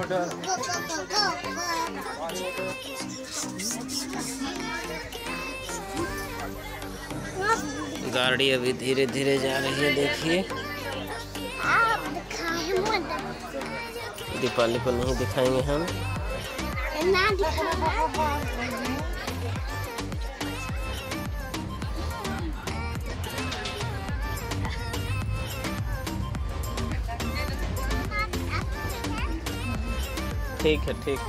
गाड़ी अभी धीरे धीरे जा रही है। देखिए दीपाली को नहीं दिखाएंगे हम। ठीक है, ठीक है।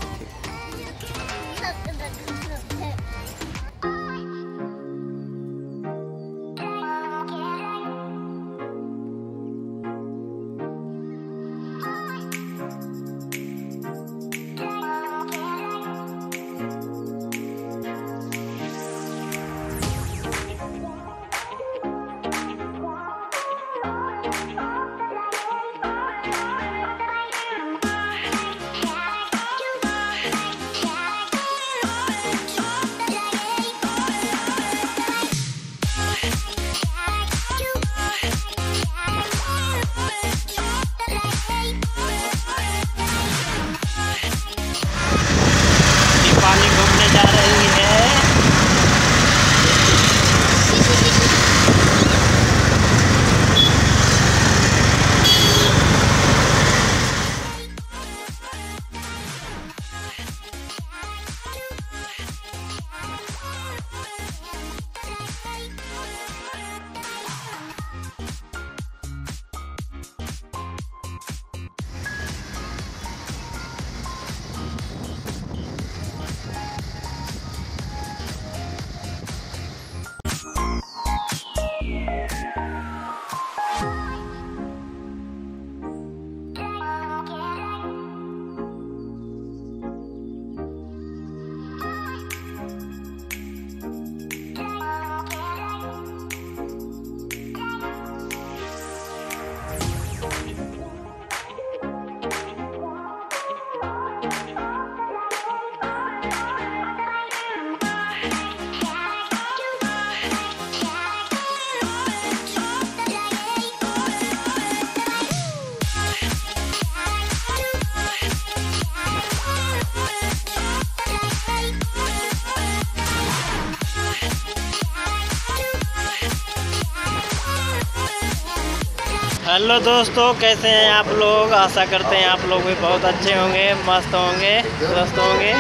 हेलो दोस्तों, कैसे हैं आप लोग? आशा करते हैं आप लोग भी बहुत अच्छे होंगे, मस्त होंगे, स्वस्थ होंगे।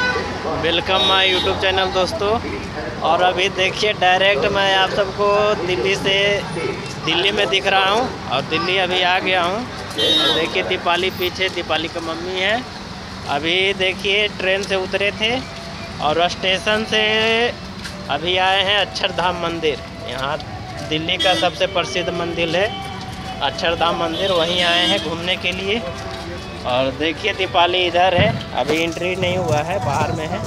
वेलकम माय यूट्यूब चैनल दोस्तों। और अभी देखिए डायरेक्ट मैं आप सबको दिल्ली में दिख रहा हूं और दिल्ली अभी आ गया हूं। देखिए दीपाली पीछे, दीपाली का मम्मी है। अभी देखिए ट्रेन से उतरे थे और स्टेशन से अभी आए हैं अक्षरधाम मंदिर। यहाँ दिल्ली का सबसे प्रसिद्ध मंदिर है अक्षरधाम मंदिर, वहीं आए हैं घूमने के लिए। और देखिए दीपाली इधर है, अभी एंट्री नहीं हुआ है, बाहर में है।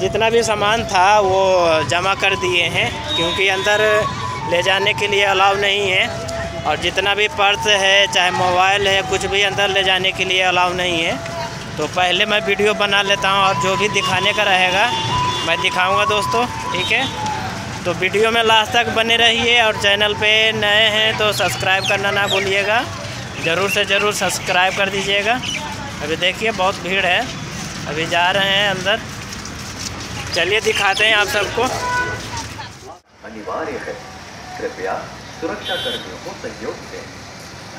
जितना भी सामान था वो जमा कर दिए हैं, क्योंकि अंदर ले जाने के लिए अलाउ नहीं है। और जितना भी पर्स है, चाहे मोबाइल है, कुछ भी अंदर ले जाने के लिए अलाउ नहीं है। तो पहले मैं वीडियो बना लेता हूँ और जो भी दिखाने का रहेगा मैं दिखाऊंगा दोस्तों, ठीक है? तो वीडियो में लास्ट तक बने रहिए। और चैनल पे नए हैं तो सब्सक्राइब करना ना भूलिएगा, ज़रूर से ज़रूर सब्सक्राइब कर दीजिएगा। अभी देखिए बहुत भीड़ है, अभी जा रहे हैं अंदर। चलिए दिखाते हैं आप सबको। अनिवार्य है, कृपया सुरक्षा कर्मियों को सहयोग दें।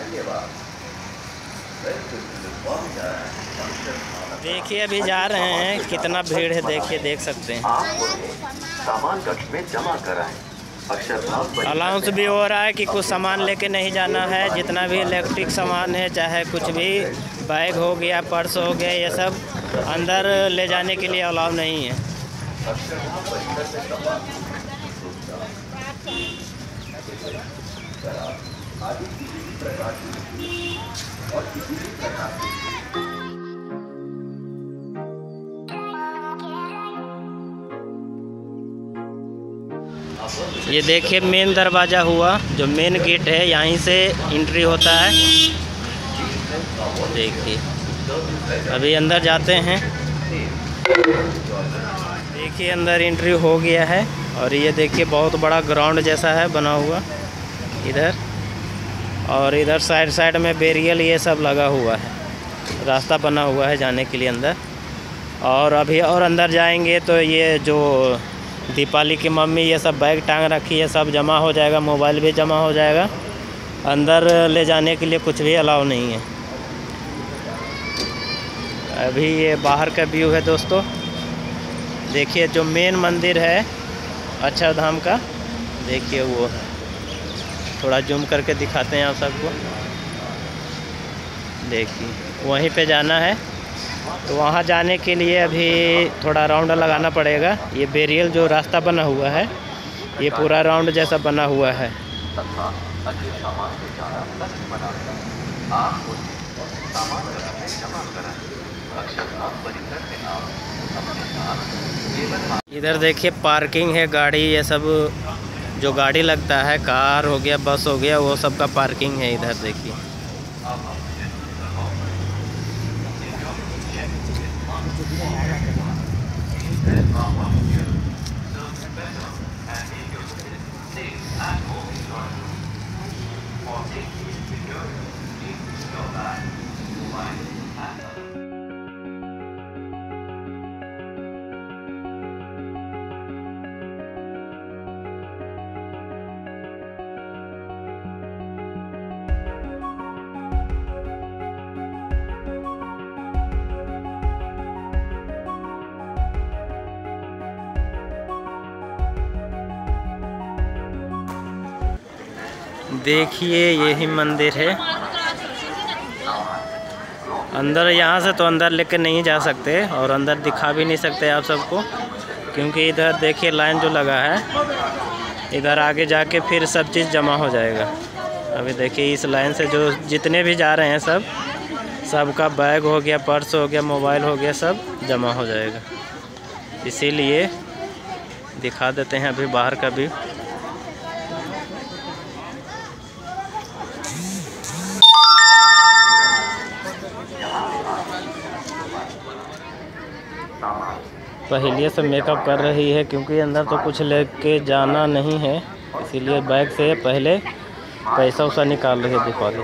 धन्यवाद। देखिए अभी जा रहे हैं, कितना भीड़ है, देखिए देख सकते हैं। सामान कक्ष में जमा कराएं। अलाउंस भी हो रहा है कि कुछ सामान लेके नहीं जाना है। जितना भी इलेक्ट्रिक सामान है, चाहे कुछ भी बैग हो गया, पर्स हो गया, ये सब अंदर ले जाने के लिए अलाउ नहीं है। ये देखिए मेन दरवाज़ा हुआ, जो मेन गेट है, यहीं से एंट्री होता है। देखिए अभी अंदर जाते हैं। देखिए अंदर एंट्री हो गया है। और ये देखिए बहुत बड़ा ग्राउंड जैसा है बना हुआ इधर। और इधर साइड साइड में बेरियल ये सब लगा हुआ है, रास्ता बना हुआ है जाने के लिए अंदर। और अभी और अंदर जाएंगे तो ये जो दीपाली की मम्मी ये सब बैग टांग रखी है सब जमा हो जाएगा, मोबाइल भी जमा हो जाएगा। अंदर ले जाने के लिए कुछ भी अलाउ नहीं है। अभी ये बाहर का व्यू है दोस्तों, देखिए जो मेन मंदिर है अक्षरधाम का, देखिए वो है, थोड़ा जूम करके दिखाते हैं आप सबको। देखिए वहीं पे जाना है, तो वहाँ जाने के लिए अभी थोड़ा राउंड लगाना पड़ेगा। ये बेरियल जो रास्ता बना हुआ है ये पूरा राउंड जैसा बना हुआ है। इधर देखिए पार्किंग है, गाड़ी ये सब जो गाड़ी लगता है, कार हो गया, बस हो गया, वो सब का पार्किंग है इधर। देखिए देखिए यही मंदिर है। अंदर यहाँ से तो अंदर लेके नहीं जा सकते और अंदर दिखा भी नहीं सकते आप सबको, क्योंकि इधर देखिए लाइन जो लगा है, इधर आगे जाके फिर सब चीज़ जमा हो जाएगा। अभी देखिए इस लाइन से जो जितने भी जा रहे हैं सब, सबका बैग हो गया, पर्स हो गया, मोबाइल हो गया, सब जमा हो जाएगा। इसीलिए दिखा देते हैं अभी बाहर का भी। पहले से मेकअप कर रही है क्योंकि अंदर तो कुछ लेके जाना नहीं है, इसीलिए बैग से पहले पैसा वैसा निकाल रही है दीपाली।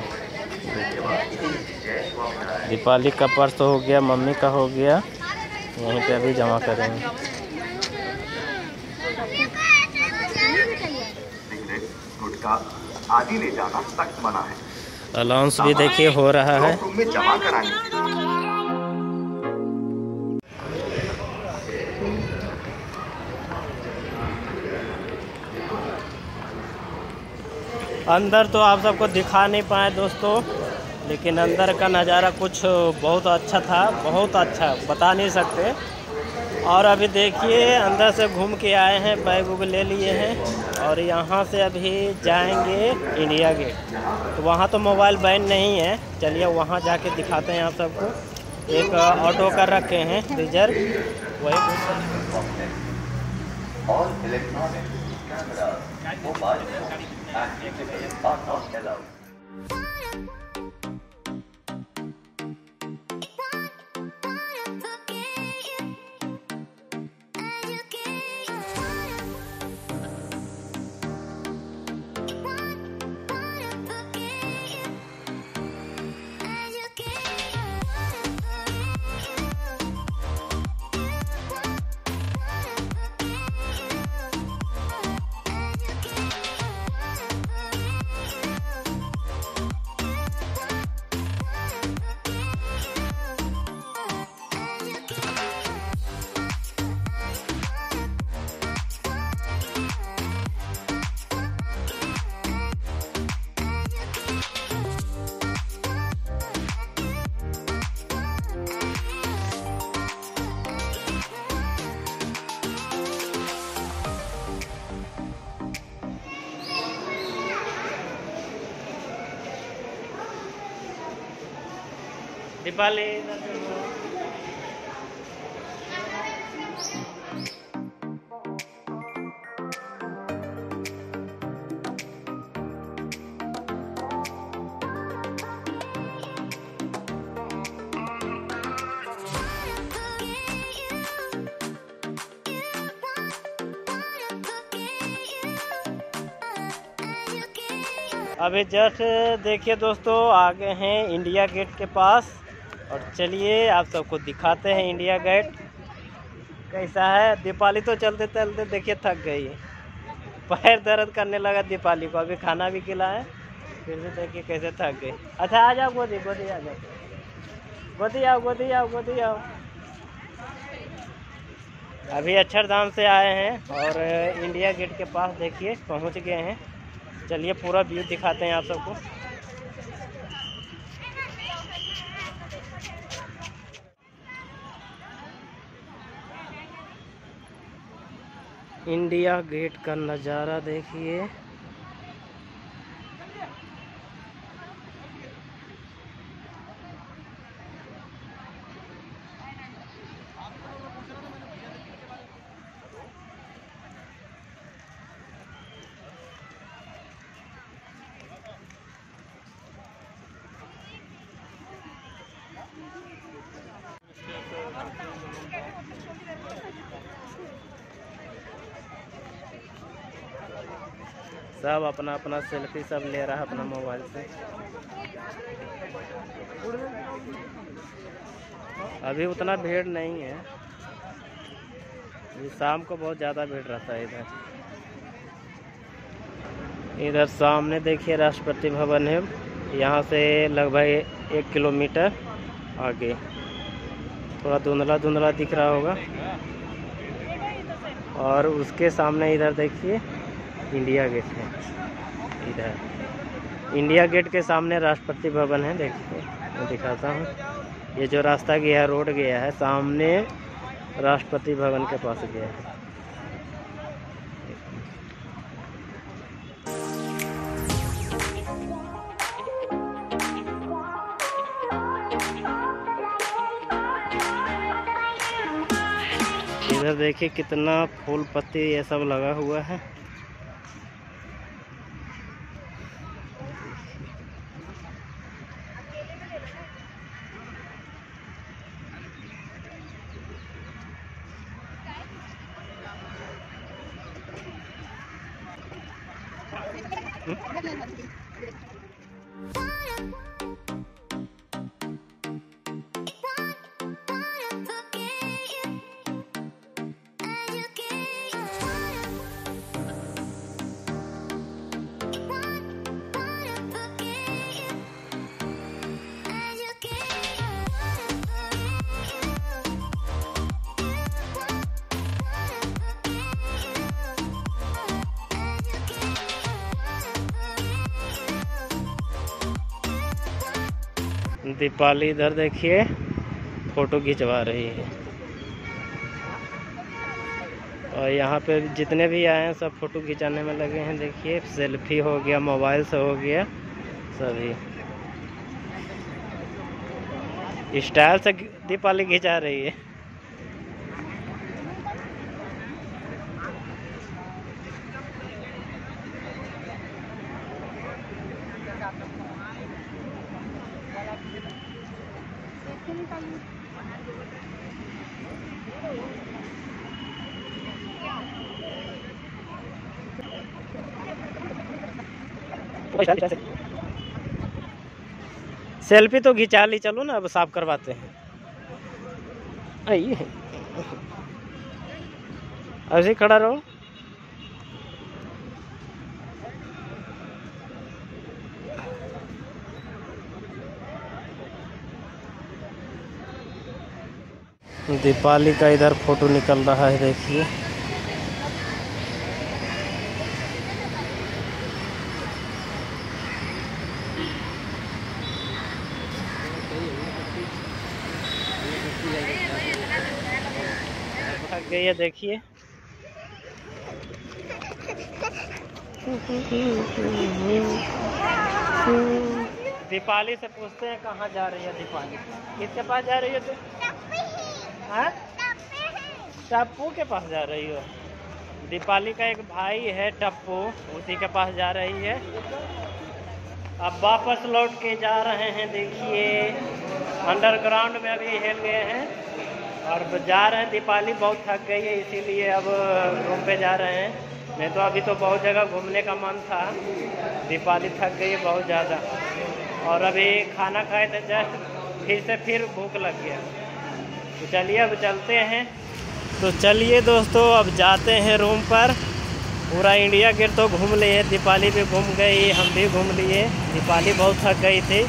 दीपाली का पर्स हो गया, मम्मी का हो गया, यहीं पे अभी जमा करेंगे। आदि ले जाना सख्त मना है। अलाउंस भी देखिए हो रहा है। अंदर तो आप सबको दिखा नहीं पाए दोस्तों, लेकिन अंदर का नज़ारा कुछ बहुत अच्छा था, बहुत अच्छा, बता नहीं सकते। और अभी देखिए अंदर से घूम के आए हैं, बैग वैग ले लिए हैं, और यहाँ से अभी जाएंगे इंडिया गेट। तो वहाँ तो मोबाइल बैन नहीं है, चलिए वहाँ जाके दिखाते हैं आप सबको। एक ऑटो कर रखे हैं रिजर्व, वही दीपाली। अभी जस्ट देखिए दोस्तों आगे हैं इंडिया गेट के पास, और चलिए आप सबको दिखाते हैं इंडिया गेट कैसा है। दीपाली तो चलते चलते देखिए थक गई है, पैर दर्द करने लगा दीपाली को। अभी खाना भी खिलाया है, फिर से देखिए कैसे थक गई। अच्छा आ जाओ गोदी, गोदी आ जाओ, गोदी आओ, गोदी आओ, गोदी आओ। अभी अक्षरधाम से आए हैं और इंडिया गेट के पास देखिए पहुंच गए हैं। चलिए पूरा व्यू दिखाते हैं आप सबको। इंडिया गेट का नज़ारा देखिए, सब अपना अपना सेल्फी सब ले रहा है अपना मोबाइल से। अभी उतना भीड़ नहीं है, अभी शाम को बहुत ज़्यादा भीड़ रहता है इधर। इधर सामने देखिए राष्ट्रपति भवन है, यहाँ से लगभग 1 किलोमीटर आगे। थोड़ा धुंधला धुंधला दिख रहा होगा। और उसके सामने इधर देखिए इंडिया गेट है, इधर इंडिया गेट के सामने राष्ट्रपति भवन है। देखिए मैं दिखाता हूँ, ये जो रास्ता गया है, रोड गया है, सामने राष्ट्रपति भवन के पास गया है। इधर देखिए कितना फूल पत्ती ये सब लगा हुआ है। दीपाली इधर देखिए फोटो खिंचवा रही है, और यहाँ पे जितने भी आए हैं सब फोटो खिंचाने में लगे हैं। देखिए सेल्फी हो गया, मोबाइल से हो गया, सभी स्टाइल से दीपाली खिंचा रही है। सेल्फी तो खिंचा ली, चलो ना अब साफ करवाते हैं। आइए ऐसे खड़ा रहो। दीपाली का इधर फोटो निकल रहा है, देखिए थक गई है। देखिए दीपाली से पूछते हैं कहाँ जा रही है दीपाली, किसके पास जा रही है? टप्पू के पास जा रही हो। दीपाली का एक भाई है टप्पू, उसी के पास जा रही है। अब वापस लौट के जा रहे हैं। देखिए अंडरग्राउंड में अभी हिल गए हैं और जा रहे हैं। दीपाली बहुत थक गई है, इसीलिए अब रूम पे जा रहे हैं। मैं तो अभी तो बहुत जगह घूमने का मन था, दीपाली थक गई बहुत ज़्यादा और अभी खाना खाए थे जस्ट, फिर भूख लग गया। तो चलिए अब चलते हैं। तो चलिए दोस्तों अब जाते हैं रूम पर। पूरा इंडिया गेट तो घूम लिए, दीपाली भी घूम गई, हम भी घूम लिए। दीपाली बहुत थक गई थी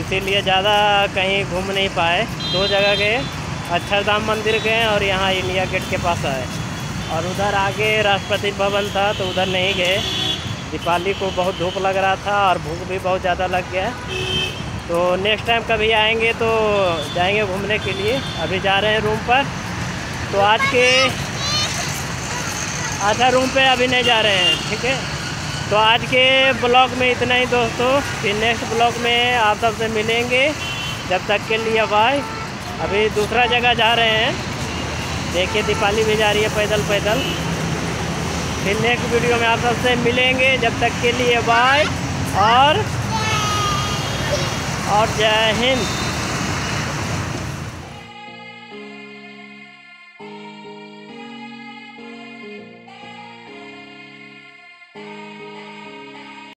इसीलिए ज़्यादा कहीं घूम नहीं पाए। दो जगह गए, अक्षरधाम मंदिर गए और यहाँ इंडिया गेट के पास आए, और उधर आगे राष्ट्रपति भवन था तो उधर नहीं गए। दीपाली को बहुत धूप लग रहा था और भूख भी बहुत ज़्यादा लग गया। तो नेक्स्ट टाइम कभी आएंगे तो जाएंगे घूमने के लिए। अभी जा रहे हैं रूम पर। तो आज के आधा रूम पे अभी नहीं जा रहे हैं, ठीक है। तो आज के ब्लॉग में इतना ही दोस्तों, फिर नेक्स्ट ब्लॉग में आप सबसे मिलेंगे। जब तक के लिए बाय। अभी दूसरा जगह जा रहे हैं, देखिए दीपाली भी जा रही है पैदल पैदल। फिर नेक्स्ट वीडियो में आप सबसे मिलेंगे, जब तक के लिए बाय और जय हिंद।